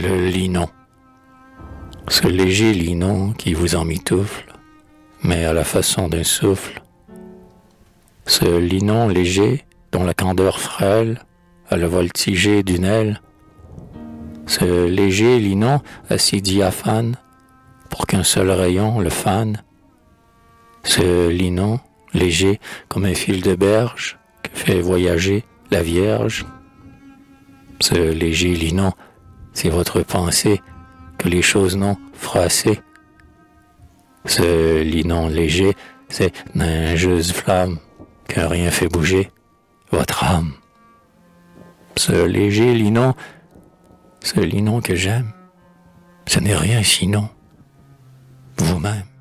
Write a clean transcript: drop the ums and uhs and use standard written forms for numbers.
le linon. Ce léger linon qui vous emmitoufle, mais à la façon d'un souffle. Ce linon léger dont la candeur frêle a le voltiger d'une aile. Ce léger linon assis diaphane pour qu'un seul rayon le fane. Ce linon léger comme un fil de berge que fait voyager la Vierge. Ce léger linon, c'est votre pensée que les choses n'ont froissé. Ce linon léger, c'est d'ingeuse flamme que rien fait bouger, votre âme. Ce léger linon, ce linon que j'aime, ce n'est rien sinon vous-même.